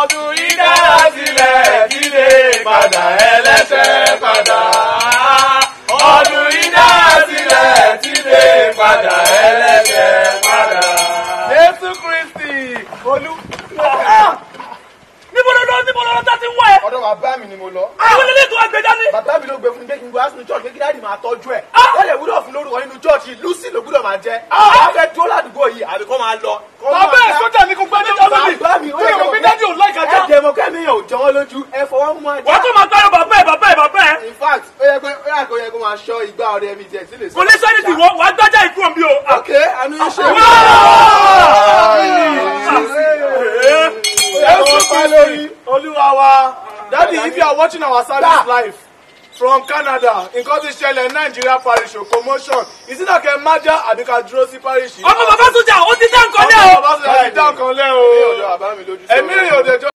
Ọdún yìí dára sílẹ̀ dìde padà ẹlẹ́ṣẹ̀ padà. Ọdún yìí dára sílẹ̀ dìde padà ẹlẹ́ṣẹ̀ padà. Jésù Kristi olú. Níbo ló lọ níbo ló lọ tá ti wọ̀ ẹ́? Ọ̀dọ̀ bàbá mi ni mo lọ. Àwọn ilé ètò àgbẹ̀dá ni. Bàbá mi ló gbé fún gbẹ́gbẹ́ wá sínú church kékeré àdì máa tọ́jú ẹ̀. Wọ́n lè wúlò fún lórúkọ nínú church yìí Lucy ló gbúdọ̀ máa jẹ́. Àwọn afẹ́ dúró ládùúgbò yìí àbí kó máa lọ. Bàbá ẹ̀ sọ́jà ní kó gbá jọ̀wọ́ lójú ẹ fọwọ́ mú ajá. wọ́n tún máa gbárùn bàbá ẹ̀ bàbá ẹ̀ bàbá ẹ̀. in fact ó yẹ kó máa ṣọ́ ìgbà ọ̀rẹ́ mi jẹ sílẹ̀. kò ní sọ́ni tí wọ́n wá gbọ́jà ikú omi o. ok àmì iṣẹ́ mi. ẹ sọ fún lórí olúwa wa. Daddy, if you are watching our service live from Canada, nǹkan ti ṣẹlẹ̀ Nigeria parish commotion, ìsìnà kẹ májà àbí ká dúró sí parish. ọmọ bàbá sójà ó ti dá nǹkan lẹ́ o. ọmọ bàbá sójà ti dá nǹkan lẹ́ o. èmi ò dé ọjọ́